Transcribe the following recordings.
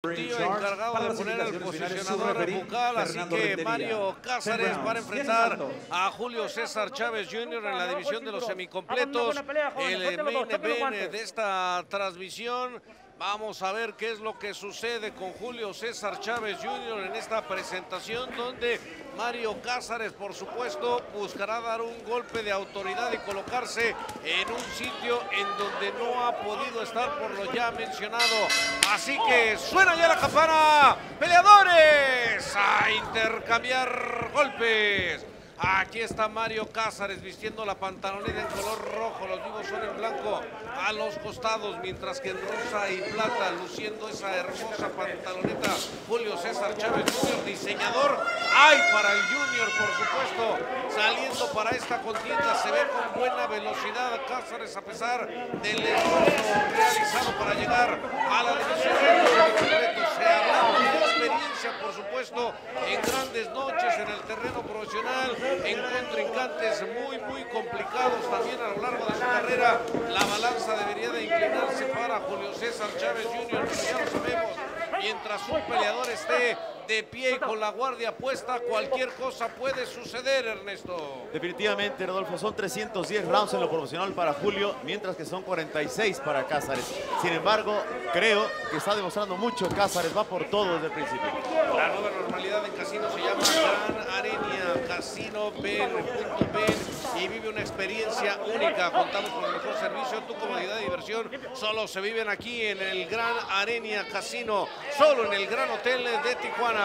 Tío encargado de poner al posicionador bucal, así que Mario Cázares para enfrentar a Julio César Chávez Jr. en la división de los semicompletos, el main event de esta transmisión. Vamos a ver qué es lo que sucede con Julio César Chávez Jr. en esta presentación, donde Mario Cázares, por supuesto, buscará dar un golpe de autoridad y colocarse en un sitio en donde no ha podido estar por lo ya mencionado. Así que suena ya la campana. ¡Peleadores! A intercambiar golpes. Aquí está Mario Cázares vistiendo la pantaloneta en color rojo, los vivos son en blanco a los costados, mientras que en rosa y plata, luciendo esa hermosa pantaloneta, Julio César Chávez Jr., diseñador, ¡ay para el Junior, por supuesto! Saliendo para esta contienda, se ve con buena velocidad Cázares, a pesar del esfuerzo realizado para llegar a la división de los por supuesto, en grandes noches en el terreno profesional, en contrincantes muy complicados también a lo largo de su carrera. La balanza debería de inclinarse para Julio César Chávez Jr., pero ya lo sabemos, mientras un peleador esté de pie y con la guardia puesta, cualquier cosa puede suceder, Ernesto. Definitivamente, Rodolfo, son 310 rounds en lo profesional para Julio, mientras que son 46 para Cázares. Sin embargo, creo que está demostrando mucho Cázares, va por todo desde el principio. La nueva normalidad en casino se llama Gran Arenia Casino, ven y vive una experiencia única. Contamos con el mejor servicio, tu comodidad y diversión solo se viven aquí en el Gran Arenia Casino, solo en el Gran Hotel de Tijuana.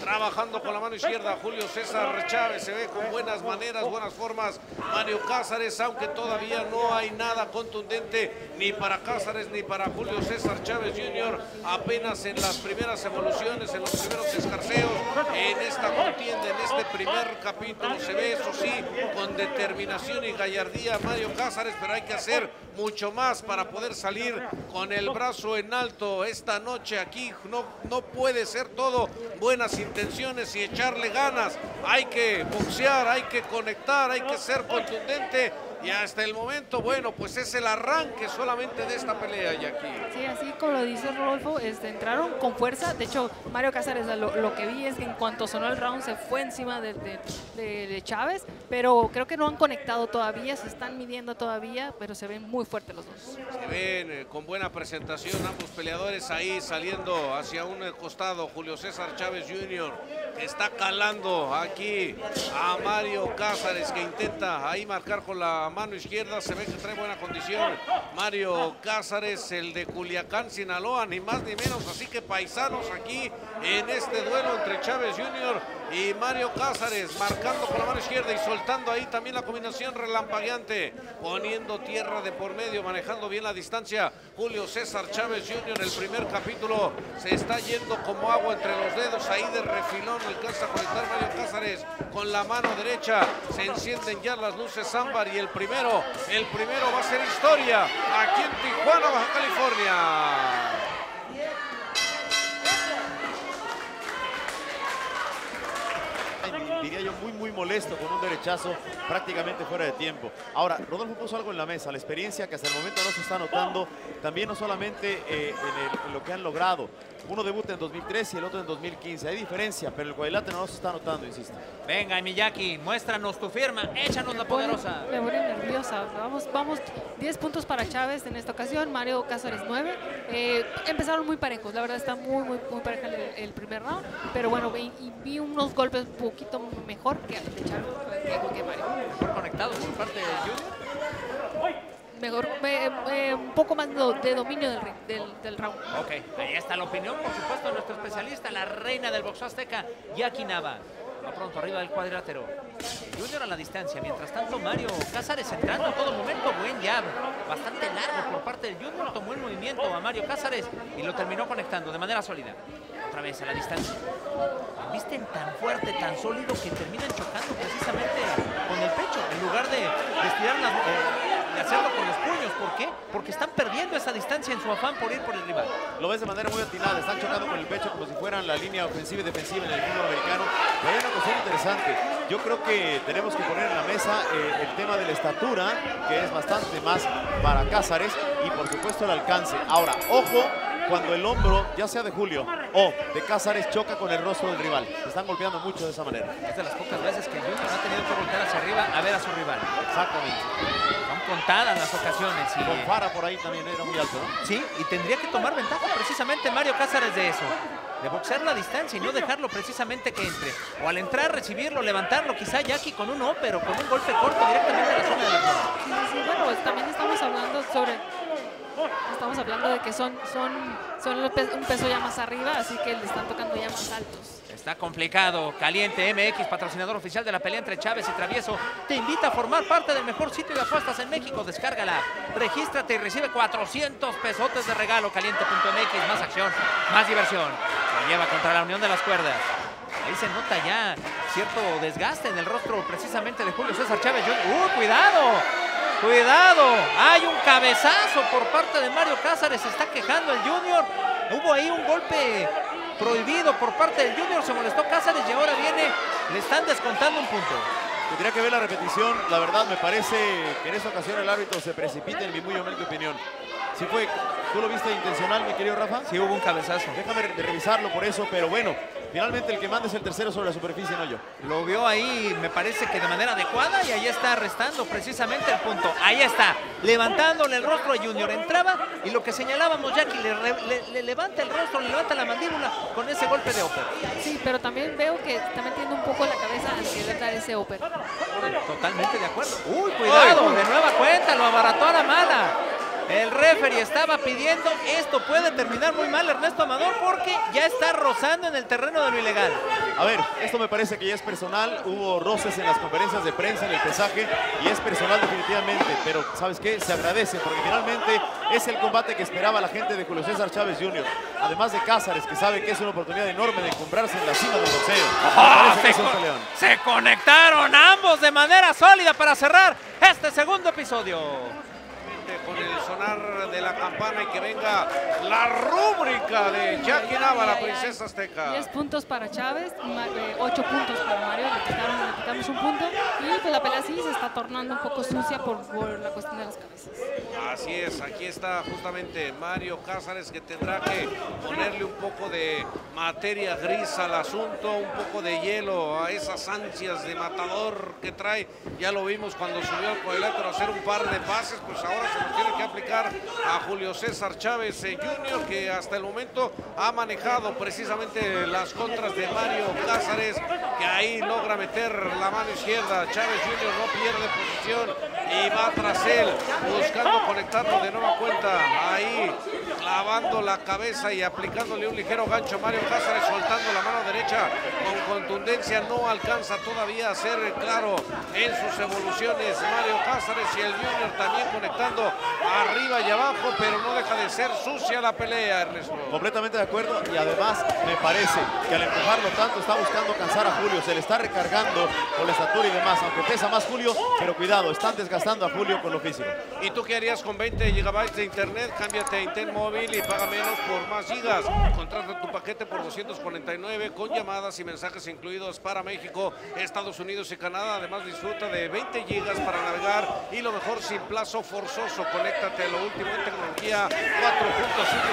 Trabajando con la mano izquierda, Julio César Chávez se ve con buenas maneras, buenas formas. Mario Cázares, aunque todavía no hay nada contundente ni para Cázares ni para Julio César Chávez Jr., apenas en las primeras evoluciones, en los primeros escarceos, en esta contienda, en este primer capítulo, se ve, eso sí, con determinación y gallardía Mario Cázares, pero hay que hacer mucho más para poder salir con el brazo en alto esta noche. Aquí no puede ser todo buenas intenciones y echarle ganas, hay que boxear, hay que conectar, hay que ser contundente. Y hasta el momento, bueno, pues es el arranque solamente de esta pelea, Jackie. Sí, así como lo dice Rodolfo, entraron con fuerza. De hecho, Mario Cázares, lo que vi es que en cuanto sonó el round se fue encima de Chávez, pero creo que no han conectado todavía, se están midiendo todavía, pero se ven muy fuertes los dos. Se ven con buena presentación ambos peleadores ahí saliendo hacia un costado. Julio César Chávez Jr. está calando aquí a Mario Cázares, que intenta ahí marcar con la mano izquierda, se ve que trae buena condición Mario Cázares, el de Culiacán, Sinaloa, ni más ni menos, así que paisanos aquí en este duelo entre Chávez Jr. y Mario Cázares, marcando con la mano izquierda y soltando ahí también la combinación relampagueante, poniendo tierra de por medio, manejando bien la distancia Julio César Chávez Jr. El primer capítulo se está yendo como agua entre los dedos, ahí de refilón alcanza a conectar Mario Cázares con la mano derecha, se encienden ya las luces ámbar y el primero va a ser historia aquí en Tijuana, Baja California. Diría yo muy molesto con un derechazo prácticamente fuera de tiempo. Ahora, Rodolfo puso algo en la mesa, la experiencia que hasta el momento no se está notando, también no solamente en lo que han logrado. Uno debuta en 2013 y el otro en 2015. Hay diferencia, pero el cuadrilátero no se está notando, insisto. Venga, Miyaki, muéstranos tu firma, échanos la poderosa. Me pone nerviosa. Vamos, 10 puntos para Chávez en esta ocasión, Mario Cázares 9. Empezaron muy parejos, la verdad está muy pareja el primer round, pero bueno, vi unos golpes un poquito mejor que de Chávez, que Mario. Mejor conectado por parte de Junior. Mejor, un poco más de dominio del round. Ok, ahí está la opinión, por supuesto, de nuestro especialista, la reina del boxeo azteca, Jackie Nava. Va pronto arriba del cuadrilátero. Junior a la distancia. Mientras tanto, Mario Cázares entrando a todo momento. Buen jab, bastante largo por parte del Junior. Tomó el movimiento a Mario Cázares y lo terminó conectando de manera sólida. Otra vez a la distancia. Visten tan fuerte, tan sólido, que terminan chocando precisamente con el pecho, en lugar de estirar las... de hacerlo con los puños. ¿Por qué? Porque están perdiendo esa distancia en su afán por ir por el rival. Lo ves de manera muy atinada, están chocando con el pecho como si fueran la línea ofensiva y defensiva en el fútbol americano. Pero hay una cuestión interesante. Yo creo que tenemos que poner en la mesa el tema de la estatura, que es bastante más para Cázares, y por supuesto el alcance. Ahora, ojo, cuando el hombro, ya sea de Julio o de Cázares, choca con el rostro del rival. Se están golpeando mucho de esa manera. Es de las pocas veces que Junior ha tenido que voltear hacia arriba a ver a su rival. Exactamente. Son contadas las ocasiones. Y con Fara por ahí también era muy alto, ¿no? Sí, y tendría que tomar ventaja precisamente Mario Cázares de eso. De boxear la distancia y no dejarlo precisamente que entre. O al entrar, recibirlo, levantarlo, quizá Jackie con un ópero, con un golpe corto directamente a la zona de la zona. Sí, bueno, pues también estamos hablando de que son un peso ya más arriba, así que le están tocando ya más altos. Está complicado. Caliente.mx, patrocinador oficial de la pelea entre Chávez y Travieso, te invita a formar parte del mejor sitio de apuestas en México. Descárgala, regístrate y recibe 400 pesotes de regalo. Caliente.mx, más acción, más diversión. Se lleva contra la unión de las cuerdas. Ahí se nota ya cierto desgaste en el rostro precisamente de Julio César Chávez Jr. ¡Cuidado! ¡Cuidado! Hay un cabezazo por parte de Mario Cázares. Se está quejando el Junior. Hubo ahí un golpe prohibido por parte del Junior. Se molestó Cázares y ahora viene. Le están descontando un punto. Tendría que ver la repetición. La verdad, me parece que en esa ocasión el árbitro se precipita, en mi muy humilde opinión. Si fue, ¿tú lo viste intencional, mi querido Rafa? Sí, hubo un cabezazo. Déjame revisarlo por eso, pero bueno, finalmente el que manda es el tercero sobre la superficie, no yo. Lo vio ahí, me parece que de manera adecuada, y ahí está restando precisamente el punto. Ahí está, levantándole el rostro a Junior. Entraba y lo que señalábamos, Jackie, le levanta el rostro, le levanta la mandíbula con ese golpe de ópera. Sí, pero también veo que también tiene un poco la cabeza al querer dar ese ópera. Totalmente de acuerdo. ¡Uy, cuidado! De nueva cuenta, lo abarató a la mala. El referee estaba pidiendo, esto puede terminar muy mal, Ernesto Amador, porque ya está rozando en el terreno de lo ilegal. A ver, esto me parece que ya es personal, hubo roces en las conferencias de prensa, en el pesaje, y es personal definitivamente, pero ¿sabes qué? Se agradece, porque finalmente es el combate que esperaba la gente de Julio César Chávez Jr., además de Cázares, que sabe que es una oportunidad enorme de comprarse en la cima del boxeo. Se conectaron ambos de manera sólida para cerrar este segundo episodio. Con el sonar de la campana y que venga la rúbrica de Jackie Nava, la princesa azteca. 10 puntos para Chávez, 8 puntos para Mario, le quitamos un punto. Y pues la pelea sí se está tornando un poco sucia por la cuestión de las cabezas. Así es, aquí está justamente Mario Cázares, que tendrá que ponerle un poco de materia gris al asunto, un poco de hielo a esas ansias de matador que trae. Ya lo vimos cuando subió al cuadrilátero a hacer un par de pases, pues ahora se nos tiene que aplicar a Julio César Chávez Jr., que hasta el momento ha manejado precisamente las contras de Mario Cázares, que ahí logra meter la mano izquierda. Chávez Jr. no pierde posición y va tras él, buscando conectarlo de nueva cuenta. Ahí clavando la cabeza y aplicándole un ligero gancho. Mario Cázares soltando la mano derecha con contundencia. No alcanza todavía a ser claro en sus evoluciones Mario Cázares, y el Junior también conectando arriba y abajo, pero no deja de ser sucia la pelea, Ernesto. Completamente de acuerdo, y además me parece que al empujarlo tanto está buscando cansar a Julio, se le está recargando con la estatura y demás, aunque pesa más Julio, pero cuidado, están desgastando a Julio con lo físico. ¿Y tú qué harías con 20 GB de internet? Cámbiate a Intel Móvil y paga menos por más gigas. Contrata tu paquete por 249 con llamadas y mensajes incluidos para México, Estados Unidos y Canadá. Además disfruta de 20 GB para navegar y lo mejor sin plazo forzoso. Conéctate a lo último en tecnología 4.5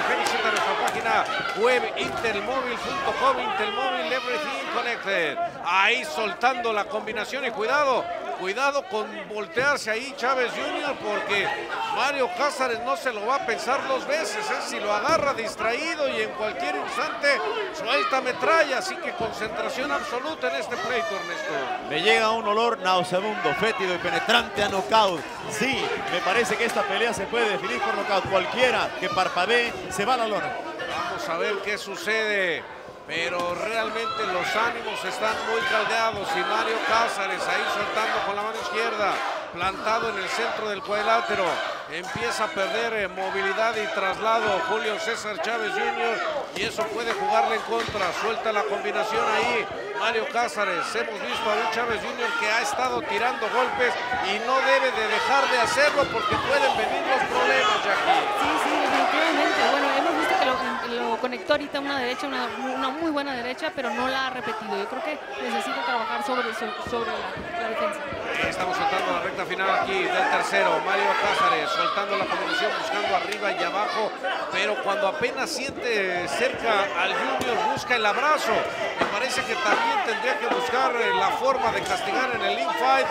y visita nuestra página web intelmóvil.com. Intelmóvil, everything connected. Ahí soltando la combinación y cuidado, cuidado con voltearse ahí Chávez Jr., porque Mario Cázares no se lo va a pensar dos veces, ¿eh? Si lo agarra distraído y en cualquier instante suelta metralla, así que concentración absoluta en este pleito, Ernesto. Me llega un olor nauseabundo, fétido y penetrante a nocaut. Sí, me parece que esta pelea se puede definir por nocaut. Cualquiera que parpadee se va a la lona. Vamos a ver qué sucede. Pero realmente los ánimos están muy caldeados y Mario Cázares ahí soltando con la mano izquierda, plantado en el centro del cuadrilátero. Empieza a perder movilidad y traslado Julio César Chávez Jr. y eso puede jugarle en contra. Suelta la combinación ahí Mario Cázares. Hemos visto a un Chávez Jr. que ha estado tirando golpes y no debe de dejar de hacerlo porque pueden venir los problemas, Jackie. Sí, definitivamente. Bueno, hemos visto que lo lo conectó ahorita una derecha, una muy buena derecha, pero no la ha repetido. Yo creo que necesita trabajar sobre la defensa. Estamos soltando la recta final aquí del tercero. Mario Cázares soltando la comunicación, buscando arriba y abajo, pero cuando apenas siente cerca al Junior, busca el abrazo. Me parece que también tendría que buscar la forma de castigar en el infight,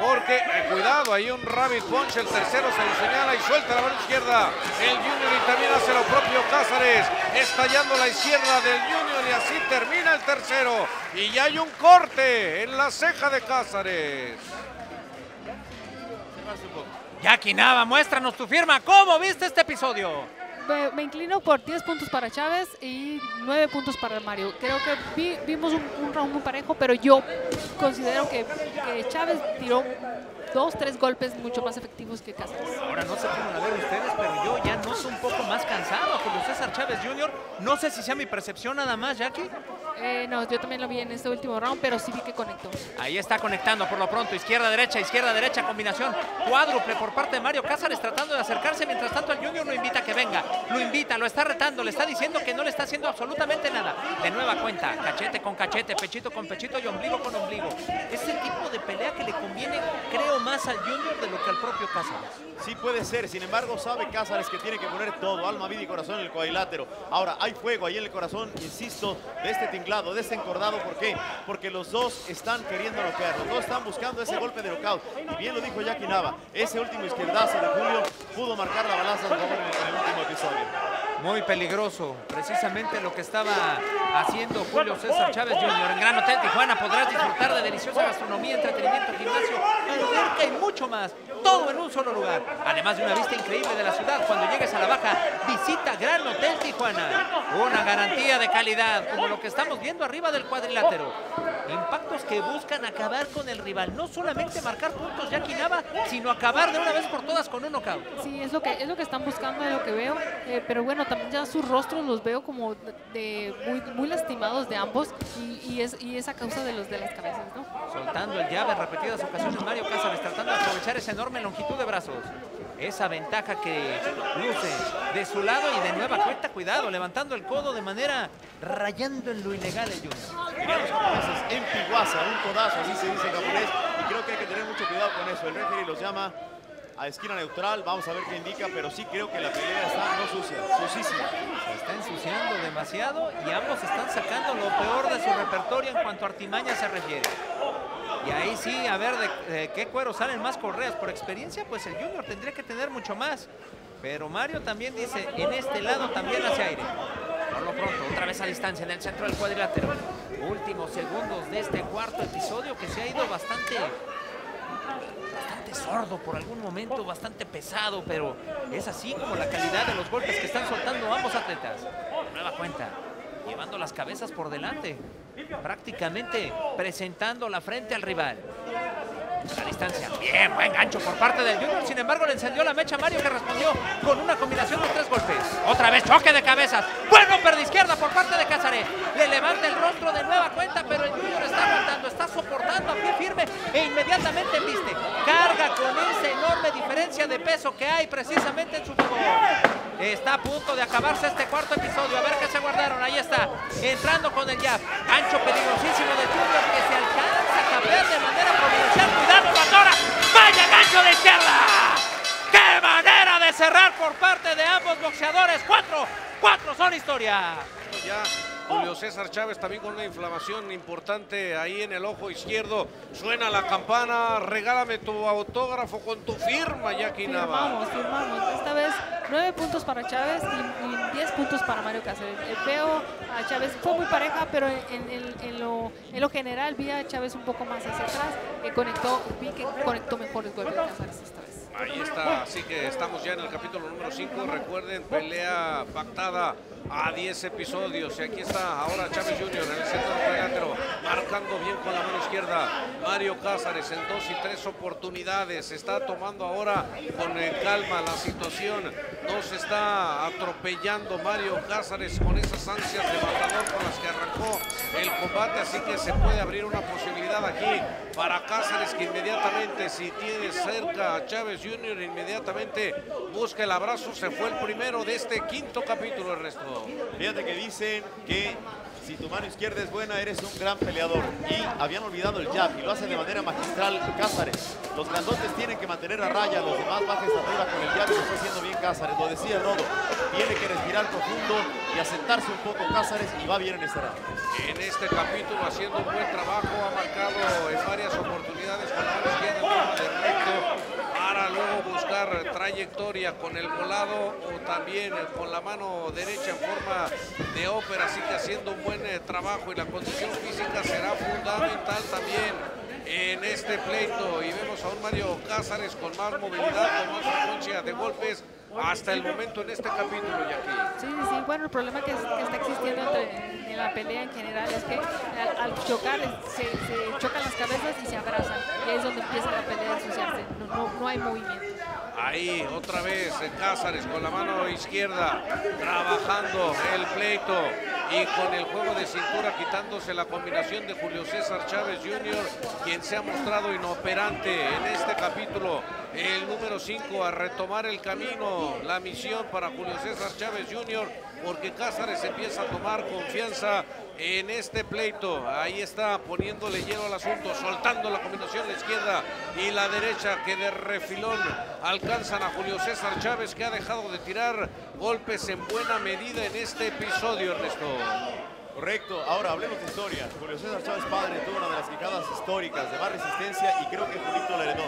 porque, cuidado, hay un rabbit punch, el tercero se lo señala y suelta la mano izquierda el Junior, y también hace lo propio Cázares, estallando la izquierda del Junior, y así termina el tercero. Y ya hay un corte en la ceja de Cázares. Jackie Nava, muéstranos tu firma. ¿Cómo viste este episodio? Me inclino por 10 puntos para Chávez y 9 puntos para Mario. Creo que vimos un round muy parejo, pero yo considero que Chávez tiró 2, 3 golpes mucho más efectivos que Cáceres. Ahora no sé cómo la ven ustedes, pero yo ya noto un poco más cansado Julio César Chávez Jr. No sé si sea mi percepción nada más, Jackie. No, yo también lo vi en este último round, pero sí vi que conectó. Ahí está conectando por lo pronto, izquierda, derecha, combinación cuádruple por parte de Mario Cázares, tratando de acercarse. Mientras tanto el Junior lo invita a que venga, lo invita, lo está retando, le está diciendo que no le está haciendo absolutamente nada. De nueva cuenta, cachete con cachete, pechito con pechito y ombligo con ombligo. Es el tipo de pelea que le conviene, creo, más al Junior de lo que al propio Cázares. Sí puede ser, sin embargo sabe Cázares que tiene que poner todo, alma, vida y corazón en el cuadrilátero. Ahora hay fuego ahí en el corazón, insisto, de este tipo de este encordado. ¿Por qué? Porque los dos están queriendo noquear, los dos están buscando ese golpe de nocaut, y bien lo dijo Jackie Nava, ese último izquierdazo de Julio pudo marcar la balanza en el último episodio. Muy peligroso, precisamente lo que estaba haciendo Julio César Chávez Jr. En Gran Hotel Tijuana podrás disfrutar de deliciosa gastronomía, entretenimiento, gimnasio, alberca y mucho más, todo en un solo lugar, además de una vista increíble de la ciudad. Cuando llegues a la Baja, visita Gran Hotel Tijuana, una garantía de calidad, como lo que estamos viendo arriba del cuadrilátero. Impactos que buscan acabar con el rival, no solamente marcar puntos Jackie Nava, sino acabar de una vez por todas con un knockout. Sí, es lo que están buscando, es lo que veo, pero bueno, también ya sus rostros los veo como muy lastimados de ambos, y es a causa de las cabezas, ¿no? Soltando el jab en repetidas ocasiones Mario Cázares, tratando de aprovechar esa enorme longitud de brazos, esa ventaja que luce de su lado, y de nueva cuenta, cuidado, levantando el codo de manera, rayando en lo ilegal el Junior. Dirían los japoneses, en piguasa, un codazo, así se dice en japonés, y creo que hay que tener mucho cuidado con eso. El referee los llama a esquina neutral, vamos a ver qué indica, pero sí creo que la pelea está no sucia, sucísima. Se está ensuciando demasiado y ambos están sacando lo peor de su repertorio en cuanto a artimaña se refiere. Y ahí sí, a ver de qué cuero salen más correas. Por experiencia, pues el Junior tendría que tener mucho más. Pero Mario también dice, en este lado también hace aire. Por lo pronto, otra vez a distancia en el centro del cuadrilátero. Últimos segundos de este cuarto episodio que se ha ido bastante sordo por algún momento, bastante pesado, pero es así como la calidad de los golpes que están soltando ambos atletas. De nueva cuenta, llevando las cabezas por delante, prácticamente presentando la frente al rival. A la distancia, bien, buen gancho por parte del Junior, sin embargo le encendió la mecha a Mario, que respondió con una combinación de 3 golpes. Otra vez choque de cabezas, buen upper de izquierda por parte de Cázares, le levanta el rostro de nueva cuenta, pero el Junior está aguantando, está soportando a pie firme e inmediatamente viste, carga con esa enorme diferencia de peso que hay precisamente en su favor. Está a punto de acabarse este cuarto episodio, a ver qué se guardaron. Ahí está, entrando con el jab, gancho peligrosísimo de Junior que se alcanza a cambiar de manera providencial. ¡Vaya gancho de izquierda! ¡Qué manera de cerrar por parte de ambos boxeadores! ¡Cuatro son historia! Ya Julio César Chávez también con una inflamación importante ahí en el ojo izquierdo. Suena la campana, regálame tu autógrafo con tu firma, Jackie Nava. Firmamos. Esta vez 9 puntos para Chávez y 10 puntos para Mario Cáceres. Veo a Chávez, fue muy pareja, pero en lo general vi a Chávez un poco más hacia atrás, vi que conectó mejores golpes de Cáceres esta vez. Ahí está, así que estamos ya en el capítulo número 5. Recuerden, pelea pactada a 10 episodios. Y aquí está ahora Chávez Jr. en el centro del cuadrilátero, marcando bien con la mano izquierda. Mario Cázares en 2 y 3 oportunidades. Está tomando ahora con calma la situación. No se está atropellando Mario Cázares con esas ansias de matador con las que arrancó el combate, así que se puede abrir una posibilidad aquí para Cázares, que inmediatamente, si tiene cerca a Chávez Jr., inmediatamente busca el abrazo. Se fue el primero de este quinto capítulo, Ernesto. Fíjate que dicen que si tu mano izquierda es buena, eres un gran peleador. Y habían olvidado el jab, y lo hace de manera magistral Cázares. Los grandotes tienen que mantener a raya los demás, bajes arriba con el jab, y lo está haciendo bien Cázares. Lo decía Rodo, tiene que respirar profundo y asentarse un poco Cázares, y va bien en este round. En este capítulo, haciendo un buen trabajo, ha marcado en varias oportunidades con la izquierda de recto, para luego buscar trayectoria con el volado o también con la mano derecha en forma de ópera. Así que haciendo un buen trabajo, y la condición física será fundamental también en este pleito. Y vemos a un Mario Cázares con más movilidad, con más frecuencia de golpes hasta el momento en este capítulo, Jackie. Sí, sí, sí. Bueno, el problema que está existiendo en la pelea en general es que al chocar se chocan las cabezas y se abrazan. Y ahí es donde empieza la pelea a ensuciarse. No hay movimiento. Ahí, otra vez, Cázares con la mano izquierda, trabajando el pleito y con el juego de cintura, quitándose la combinación de Julio César Chávez Jr., quien se ha mostrado inoperante en este capítulo. El número 5 a retomar el camino, la misión para Julio César Chávez Jr., porque Cázares empieza a tomar confianza en este pleito. Ahí está poniéndole hielo al asunto, soltando la combinación de izquierda y la derecha, que de refilón alcanzan a Julio César Chávez, que ha dejado de tirar golpes en buena medida en este episodio, Ernesto. Correcto. Ahora hablemos de historia. Julio César Chávez padre tuvo una de las quijadas históricas de más resistencia, y creo que Julito la heredó.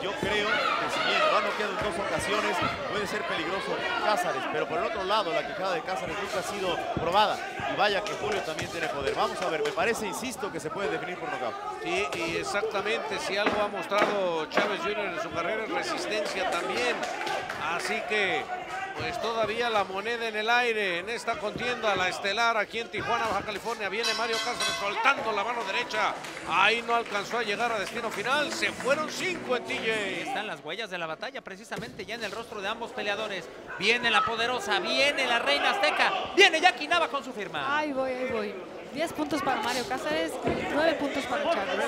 Yo creo que si bien lo han noqueado en dos ocasiones, puede ser peligroso Cázares, pero por el otro lado la quijada de Cázares nunca ha sido probada, y vaya que Julio también tiene poder. Vamos a ver, me parece, insisto, que se puede definir por nocaut. Sí, y exactamente, si algo ha mostrado Chávez Jr. en su carrera es resistencia también, así que pues todavía la moneda en el aire en esta contienda, la estelar aquí en Tijuana, Baja California. Viene Mario Cázares soltando la mano derecha. Ahí no alcanzó a llegar a destino final. Se fueron 5 en TJ. Están las huellas de la batalla precisamente ya en el rostro de ambos peleadores. Viene la poderosa, viene la reina azteca. Viene Jackie Nava con su firma. Ahí voy, ahí voy. 10 puntos para Mario Cázares, 9 puntos para Chávez.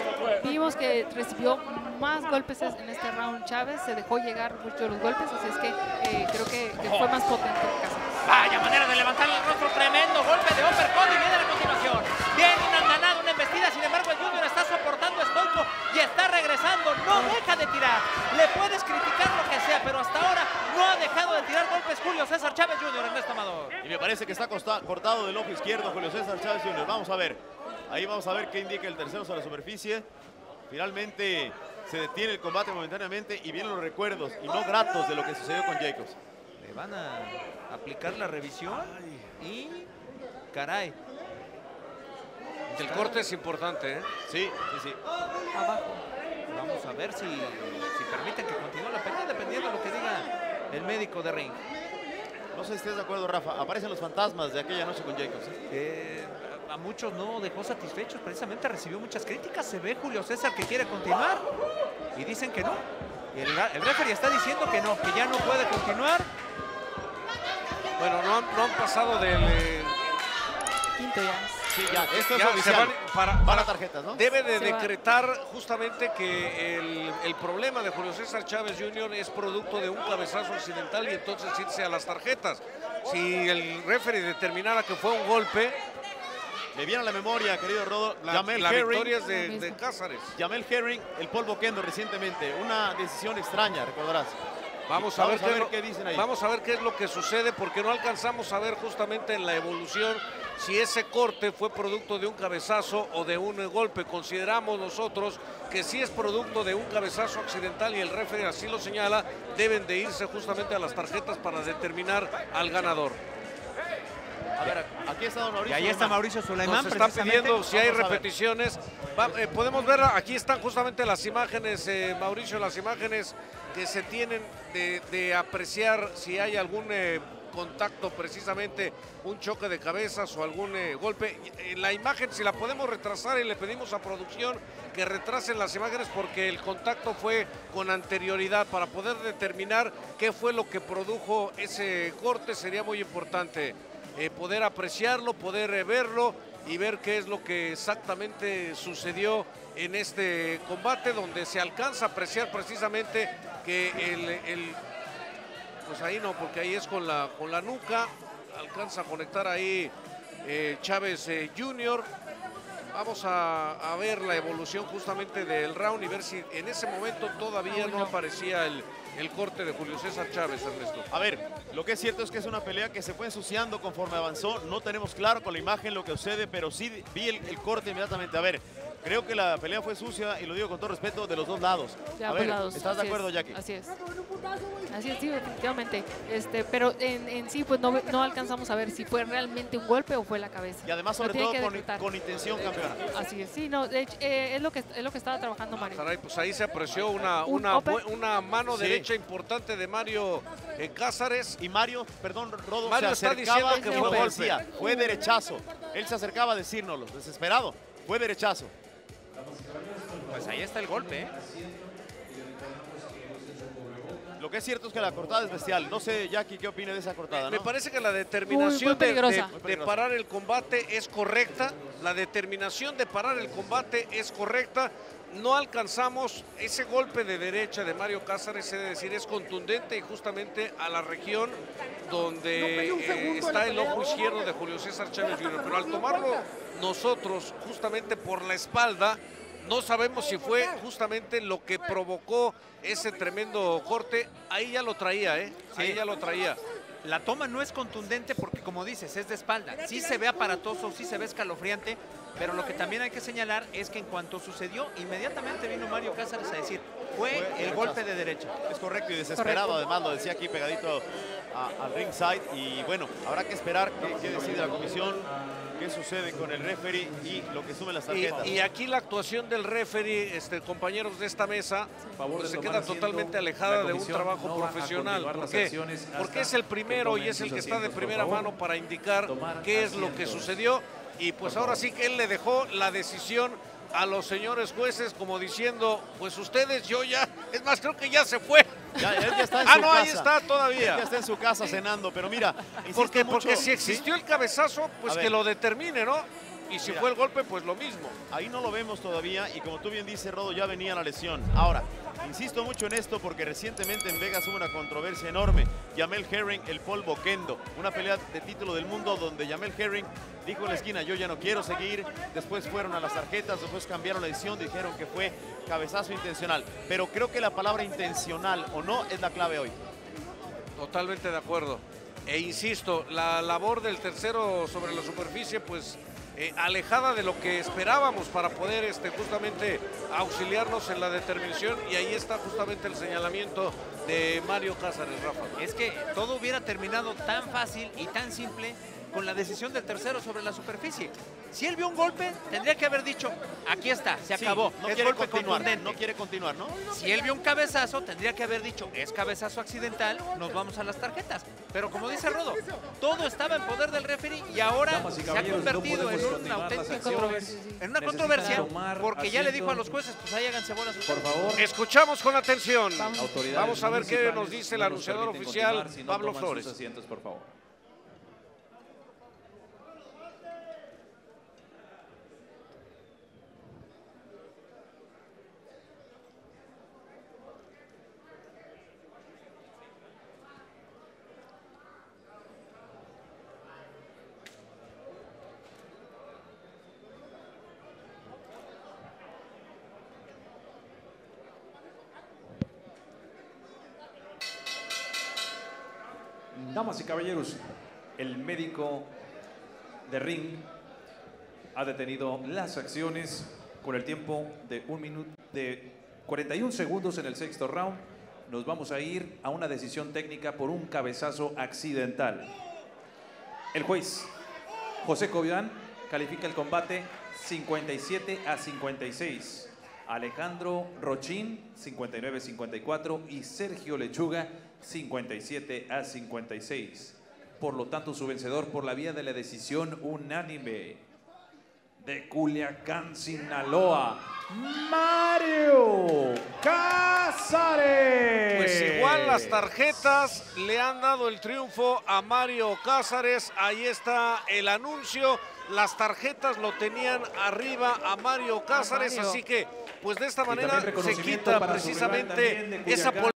Vimos que recibió más golpes en este round Chávez, se dejó llegar mucho los golpes, así es que creo que fue más potente Cázares. Vaya manera de levantar el rostro, tremendo golpe de uppercut, y viene la continuación. Viene una ganada, una embestida, sin embargo el Junior está soportando estoico y está regresando, no deja de tirar. Le puedes criticar lo que sea, pero hasta ahora no ha dejado de tirar golpes Julio César Chávez Jr., Ernesto Amador. Y me parece que está cortado del ojo izquierdo Julio César Chávez Jr. Vamos a ver, ahí vamos a ver qué indica el tercero sobre la superficie. Finalmente se detiene el combate momentáneamente, y vienen los recuerdos, y no gratos, de lo que sucedió con Jacobs. Le van a aplicar la revisión y caray. El corte es importante, ¿eh? Sí, sí, sí. Abajo. Vamos a ver si permiten que continúe la pelea, dependiendo de lo que diga el médico de ring. No sé si estés de acuerdo, Rafa. Aparecen los fantasmas de aquella noche con Jacobs. A muchos no dejó satisfechos, precisamente recibió muchas críticas. Se ve Julio César que quiere continuar y dicen que no. El referee está diciendo que no, que ya no puede continuar. Bueno, no han pasado del quinto ya. Sí, ya, esto ya es oficial. Para tarjetas, ¿no? Debe de decretar justamente que el problema de Julio César Chávez Jr. es producto de un cabezazo accidental, y entonces irse a las tarjetas. Si el referee determinara que fue un golpe. Me viene a la memoria, querido Rodo, Jamel Herring. Victorias de Cázares. Jamel Herring, el Paul Boquendo recientemente. Una decisión extraña, recordarás. Vamos a ver qué dicen ahí. Vamos a ver qué es lo que sucede, porque no alcanzamos a ver justamente en la evolución si ese corte fue producto de un cabezazo o de un golpe. Consideramos nosotros que sí es producto de un cabezazo accidental, y el referee así lo señala. Deben de irse justamente a las tarjetas para determinar al ganador. A ver, aquí está don Mauricio. Y ahí está Mauricio Suleiman. Nos están pidiendo si hay repeticiones. Podemos ver, aquí están justamente las imágenes, Mauricio, las imágenes que se tienen de apreciar si hay algún contacto, precisamente un choque de cabezas o algún golpe. La imagen, si la podemos retrasar, y le pedimos a producción que retrasen las imágenes, porque el contacto fue con anterioridad. Para poder determinar qué fue lo que produjo ese corte sería muy importante. poder apreciarlo, poder verlo y ver qué es lo que exactamente sucedió en este combate, donde se alcanza a apreciar precisamente que pues ahí no, porque ahí es con la nuca, alcanza a conectar ahí Chávez Jr. Vamos a ver la evolución justamente del round y ver si en ese momento todavía no aparecía el corte de Julio César Chávez, Ernesto. A ver, lo que es cierto es que es una pelea que se fue ensuciando conforme avanzó. No tenemos claro con la imagen lo que sucede, pero sí vi el corte inmediatamente. A ver, creo que la pelea fue sucia, y lo digo con todo respeto, de los dos lados. A ver, ¿estás de acuerdo, Jackie? Así es. Así es, sí, definitivamente. Pero en sí, pues no alcanzamos a ver si fue realmente un golpe o fue la cabeza. Y además, sobre todo, con intención, campeona. Así es, sí, no, es lo que estaba trabajando Mario. Caray, pues ahí se apreció una mano derecha importante de Mario Cázares. Y Mario, perdón, Rodo, Mario se acercaba, está diciendo que fue derechazo. Él se acercaba a decírnoslo, desesperado. Fue derechazo. Pues ahí está el golpe, ¿eh? Lo que es cierto es que la cortada es bestial. No sé, Jackie, ¿qué opina de esa cortada? Me parece que la determinación de parar el combate es correcta. La determinación de parar el combate es correcta. No alcanzamos ese golpe de derecha de Mario Cázares, es decir, es contundente y justamente a la región donde está el ojo izquierdo de Julio César Chávez Jr. Pero al tomarlo nosotros justamente por la espalda, no sabemos si fue justamente lo que provocó ese tremendo corte. Ahí ya lo traía, ¿eh? Ahí ya lo traía. La toma no es contundente porque, como dices, es de espalda. Sí se ve aparatoso, sí se ve escalofriante, pero lo que también hay que señalar es que en cuanto sucedió, inmediatamente vino Mario Cázares a decir, fue el golpe de derecha. Es correcto y desesperado, además lo decía aquí pegadito al ringside. Y bueno, habrá que esperar qué decide la comisión, qué sucede con el referee y lo que suben las tarjetas. Y aquí la actuación del referee, compañeros de esta mesa, pues se queda totalmente alejada de un trabajo profesional. ¿Por qué? Porque es el primero y es el que está de primera mano para indicar qué es lo que sucedió. Y pues ahora sí que él le dejó la decisión a los señores jueces, como diciendo, pues ustedes, yo ya, es más, creo que ya se fue. Él ya está en su casa. Ahí está todavía. Él ya está en su casa cenando, pero mira. Porque si existió el cabezazo, pues que lo determine, ¿no? Y si fue el golpe, pues lo mismo. Ahí no lo vemos todavía y como tú bien dices, Rodo, ya venía la lesión. Ahora, insisto mucho en esto porque recientemente en Vegas hubo una controversia enorme. Jamel Herring, el Paul Boquendo, una pelea de título del mundo donde Jamel Herring dijo en la esquina, yo ya no quiero seguir. Después fueron a las tarjetas, después cambiaron la decisión, dijeron que fue cabezazo intencional. Pero creo que la palabra intencional o no es la clave hoy. Totalmente de acuerdo. E insisto, la labor del tercero sobre la superficie, pues... alejada de lo que esperábamos para poder justamente auxiliarnos en la determinación, y ahí está justamente el señalamiento de Mario Cázares, Rafa. Es que todo hubiera terminado tan fácil y tan simple con la decisión del tercero sobre la superficie. Si él vio un golpe, tendría que haber dicho, aquí está, se acabó, no quiere continuar, ¿no? Si él vio un cabezazo, tendría que haber dicho, es cabezazo accidental, nos vamos a las tarjetas. Pero como dice Rodo, todo estaba en poder del referee y ahora se ha convertido en una auténtica controversia. En una controversia, porque ya le dijo a los jueces, pues ahí háganse bolas. Por favor. Escuchamos con atención. Vamos a ver qué nos dice el anunciador oficial, Pablo Flores. Por favor. Damas y caballeros, el médico de ring ha detenido las acciones con el tiempo de 1 minuto 41 segundos en el sexto round. Nos vamos a ir a una decisión técnica por un cabezazo accidental. El juez José Cobian califica el combate 57-56. Alejandro Rochín, 59-54, y Sergio Lechuga, 57-56. Por lo tanto, su vencedor por la vía de la decisión unánime. de Culiacán, Sinaloa, Mario Cázares. Pues igual las tarjetas le han dado el triunfo a Mario Cázares. Ahí está el anuncio. Las tarjetas lo tenían arriba a Mario Cázares, así que pues de esta manera se quita precisamente esa polémica.